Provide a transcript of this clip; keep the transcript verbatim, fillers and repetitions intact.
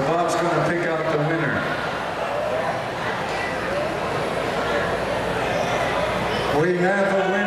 So Bob's going to pick out the winner. We have a winner.